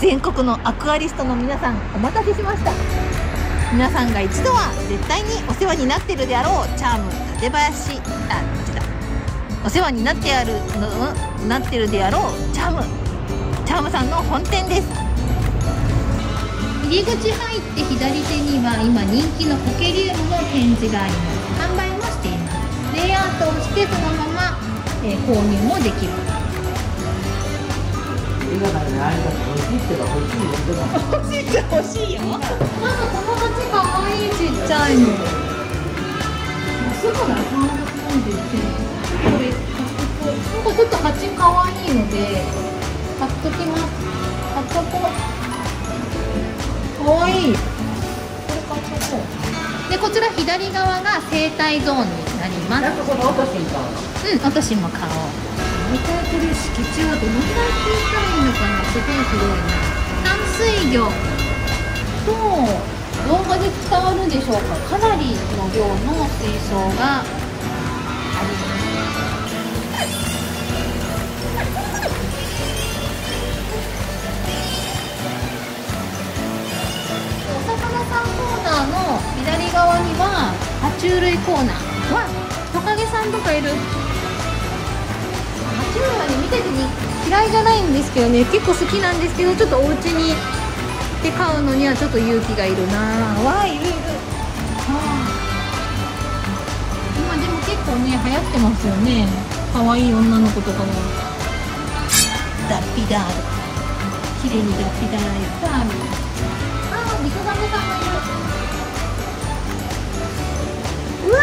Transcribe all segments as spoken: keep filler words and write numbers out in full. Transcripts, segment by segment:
全国のアクアリストの皆さん、お待たせしました。皆さんが一度は絶対にお世話になってるであろうチャーム館林、あ、違った、お世話になってあるのなってるであろうチャームチャームさんの本店です。入り口入って左手には今人気のコケリウムの展示があります。販売もしています。レイアウトをしてそのまま、えー、購入もできます。欲しいって欲しいよ。欲しいって欲しいよ。なんかこの鉢可愛い、ちっちゃいの。もうすぐなくなるんですけど。これなんかちょっと鉢可愛いので買っときます。買っとこう。可愛い。これ買っとこう。でこちら左側が生態ゾーンになります。なんかこの落としも買おう。うん、落としも買おう。見たい。これ敷地はどのぐらい小さいのかな。すごい広いな。淡水魚と動画で伝わるでしょうか。かなりの量の水槽があります。お魚さんコーナーの左側には爬虫類コーナーはトカゲさんとかいる。爬虫類はね、見てて嫌いじゃないんですけどね、結構好きなんですけど、ちょっとお家にで飼うのにはちょっと勇気がいるなぁ。わあ、いるいる。今でも結構ね、流行ってますよね。可愛い女の子とかも。ダッピダーとか。綺麗にダッピダーやったーみたいな。あー、リコガメさんもいる。うわ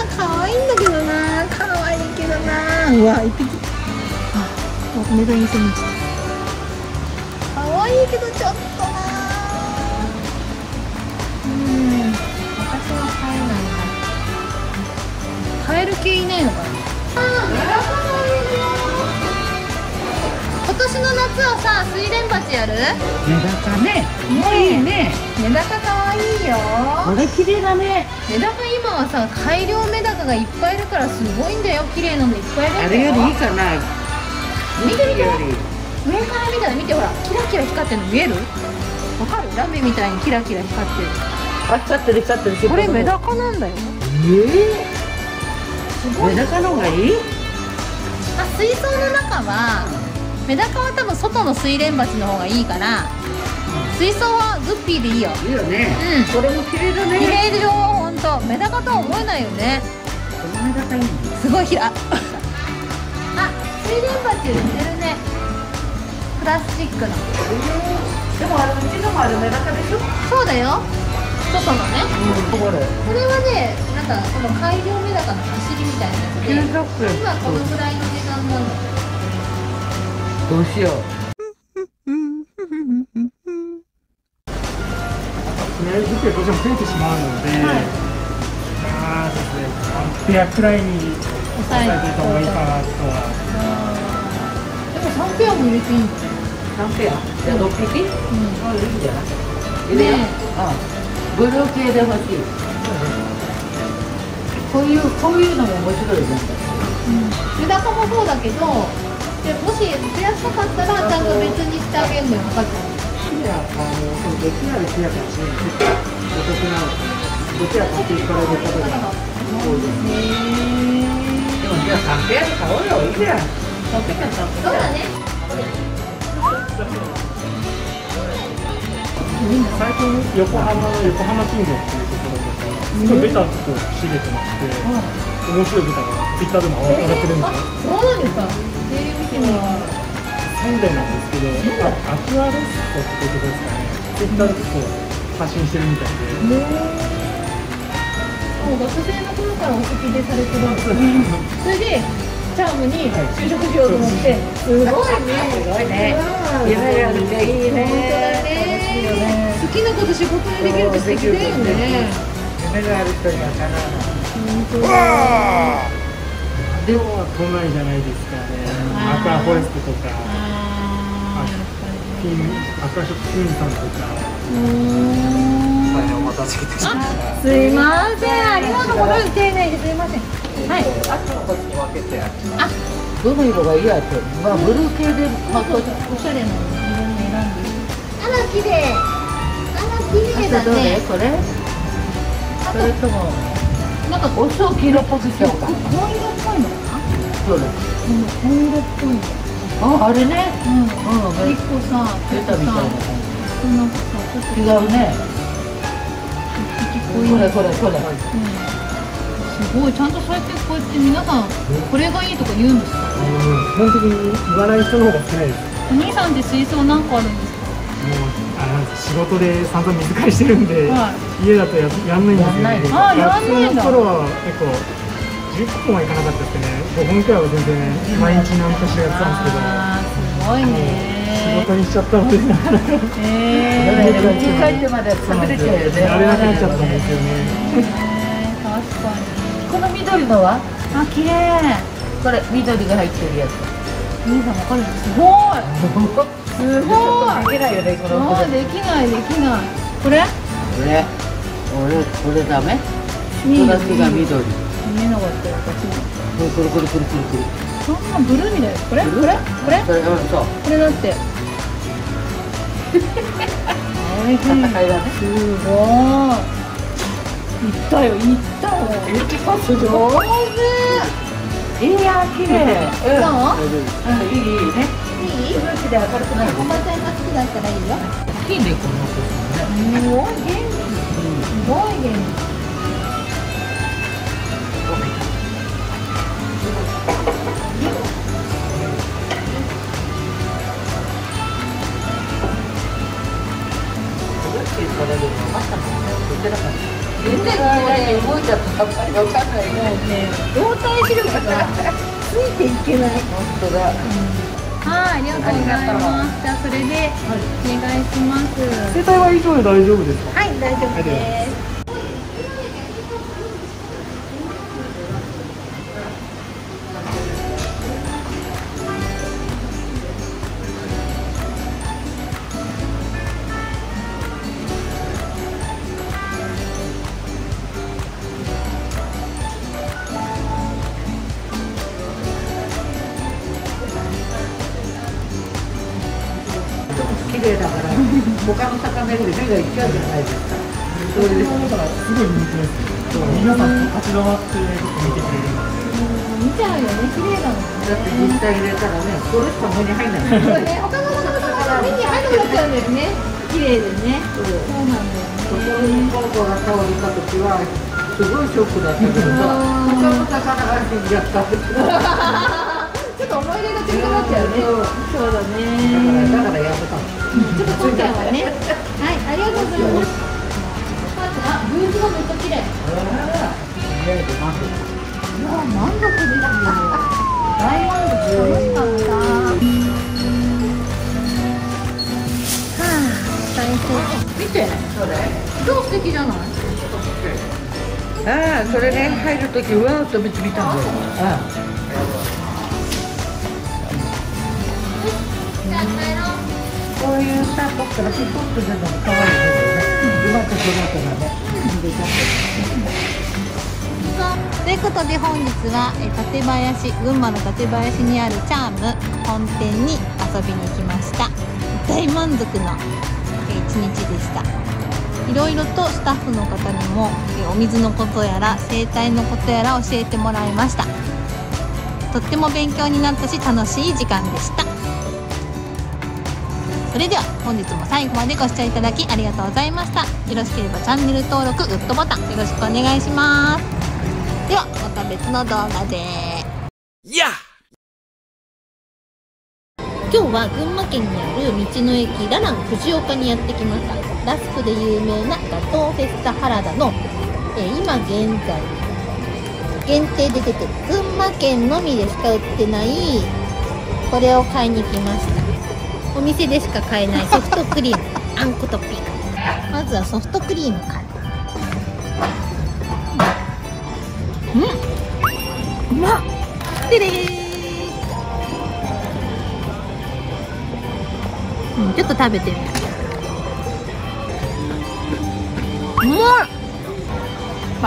ー、可愛いんだけどなぁ。可愛いけどなぁ。うわー、一匹。目がいい。そうにちゃった。可愛いけどちょっとな。うん、私は飼えないな。飼える系いないのかな。今年の夏はさ、水蓮鉢やる。メダカね。もういいね。メダカ可愛いよ。これ綺麗だね。メダカ今はさ、改良メダカがいっぱいいるからすごいんだよ。綺麗なのいっぱいいるんだよ。あれよりいいかな。見て見て、上から見たら見て、ほらキラキラ光ってるの見える？わかる？ラメみたいにキラキラ光ってる。あ、光ってる光ってる。これメダカなんだよ。えー、すごい。メダカの方がいい？あ、水槽の中はメダカは多分外の水蓮鉢の方がいいから、水槽はグッピーでいいよ。いいよね。うん。これも綺麗だね。綺麗でしょ、ほんと。メダカとは思えないよね。このメダカいいね。すごいひら。水蓮鉢売ってるね、プラスチックの。でもあれうちのもあるメダカでしょ。そうだよ、外のね。うん、これはね、なんかこの改良メダカの走りみたいなやつで、今このぐらいの時間なの。どうしよう。やりすぎてどうしても増えてしまうので、ああですね、ペアくらいに。抑えていた方がいいかなとは。でも三ペアも入れていいんじゃない？三ペア？じゃあ六匹？うん。あ、いいんじゃない？ねえ。あ、ブルー系で欲しい。こういうこういうのも面白いですね。うん。メダカもそうだけど、でもし増やしたかったらちゃんと別にしてあげるのよ、赤ちゃん。いや、あのできないできないかもしれない。お得なの。どちらかっていうからでことが多いですね。じゃあ三ペアで買おうよ、いいじゃん。三ペア、三ペア。そうだね。最近横浜の横浜金魚っていうところですごいベタと仕入れてまして、面白いベタがツイッターでも上がってるんですよ。そうなんですか。ええ、見てみよう。三連なんですけど、今アクアリストっていうところですかね。ツイッターでこう発信してるみたいで。もう学生の頃からお好きでされてるんですよ。それでチャームに就職しようと思って、すごいね。すごいね。いやいや、めっちゃいいね。好きなこと仕事にできるって素敵だよね。夢がある人にはかなわない。でも都内じゃないですかね。アクアフォレストとか、アクアショップキンさんとか。あ、すいません、ありがとうございます。丁寧ですいません。はい。秋の子に分けて。あ、どの色がいいやつ。まあブルー系で、まあおしゃれなの選んで。ら綺麗。あら綺麗だね。これ？それともなんかお色黄色っぽくしようか。紺色っぽいのかな？そうだ。紺色っぽいの。あ、あれね。うんうん。一個さ、出たみたいな。その違うね。これこれこれ。すごいちゃんとそうやってこうやって皆さんこれがいいとか言うんですかね。うん。基本的に言わない人の方が少ないです。お兄さんって水槽なんかあるんですか？もうあなんか仕事で散々水替えしてるんで、はい、家だと や, やんないんですよね。あやらないんだ。学生の頃は結構じゅっぽんはいかなかったですけどね、ごほんくらいは全然毎日何かしらやってたんですけど。あすごいね。仕事にしちゃったのでなかなか。ええー。家に帰ってまで隠れてるよね。やれなくなっちゃったんですよね。えー、確かに。この緑のは？あ綺麗。これ緑が入ってるやつ。すごい。すごい。すごい。できないよね、この。できない、できない。これ。これ。俺、これダメ。こだけが緑。見えなかったよ、こっちも。これ、これ、これ、これ、これ。そんなブルーみたいな。これ、これ、これ。これ、これだって。戦いだね。すごい。いったよ、いったよ。え、すごい。いや綺麗。うん。いいいいね。いい。ブラシで明るくなる。おばちゃんが好きだったらいいよ。大きいねこの子。すごい元気。すごい元気。動いちゃったばっかり分かんないね。動体視力がついていけない。本当だ。はい、ありがとうございます。じゃあそれでお願いします。生体は以上で大丈夫ですか？はい、大丈夫です。だから他の魚より目が行っちゃうじゃないですか。それでだからすごい人気です。皆さん立ち止まって見てくれるので。見ちゃうよね、綺麗だもんね。だって実際入れたらね、これしか目に入らない。そうね、他の魚も目に入らなくなっちゃうんだよね。綺麗でね。そうなんだよね。そこにポンポンが倒れた時はすごいショックだったけど、他の魚が死んじゃった。ちょっと思い出が強くなっちゃうね。そうだね。だからやめた。ちょっと今回はね、はい、ありがとうございます。パーツがブーツがめっちゃ綺麗だね。いや、満足ですよ。大満足、楽しかった。はあ、最高。見て、それ。超素敵じゃない。ああ、それね、入るとき、うわーっと見つめたんだよ。ああ。じゃあ、帰ろう。こういうさ、こっからヒップホップになるのも可愛いけどね。うまく育てばね。ということで本日は館林、群馬の館林にあるチャーム本店に遊びに来ました。大満足の一日でした。いろいろとスタッフの方にもお水のことやら生態のことやら教えてもらいました。とっても勉強になったし楽しい時間でした。それでは本日も最後までご視聴いただきありがとうございました。よろしければチャンネル登録、グッドボタンよろしくお願いします。ではまた別の動画で。や今日は群馬県にある道の駅ララン藤岡にやってきました。ラスクで有名なガトーフェスタ原田の、えー、今現在限定で出てる群馬県のみでしか売ってないこれを買いに来ました。お店でしか買えないソフトクリームあんことピン。まずはソフトクリームから。うん、うまっ。てれー、うん、ちょっと食べてみる。うま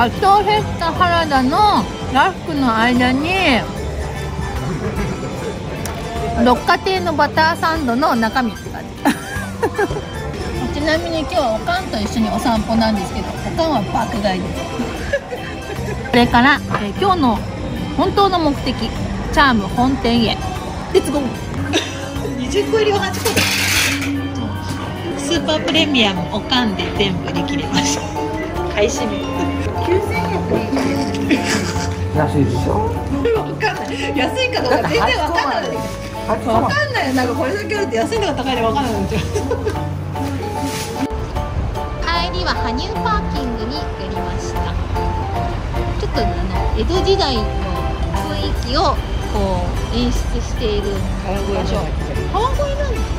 っ。ガトーフェスタ原田のラスクの間に六花亭のバターサンドの中身って感じちなみに今日はおかんと一緒にお散歩なんですけど、おかんは爆買いですこれから、えー、今日の本当の目的、チャーム本店へレッツゴーにじゅっこ入りをはちこです。スーパープレミアムおかんで全部売り切れました買い占めきゅうせんえん安いでしょ分かんない、安いかどうか全然分かんない。分かんないよ、なんかこれだけあるって安いのが高いの分かんないんですよ帰りは羽生パーキングに寄りました。ちょっとあの江戸時代の雰囲気をこう演出している場所、川越なんです。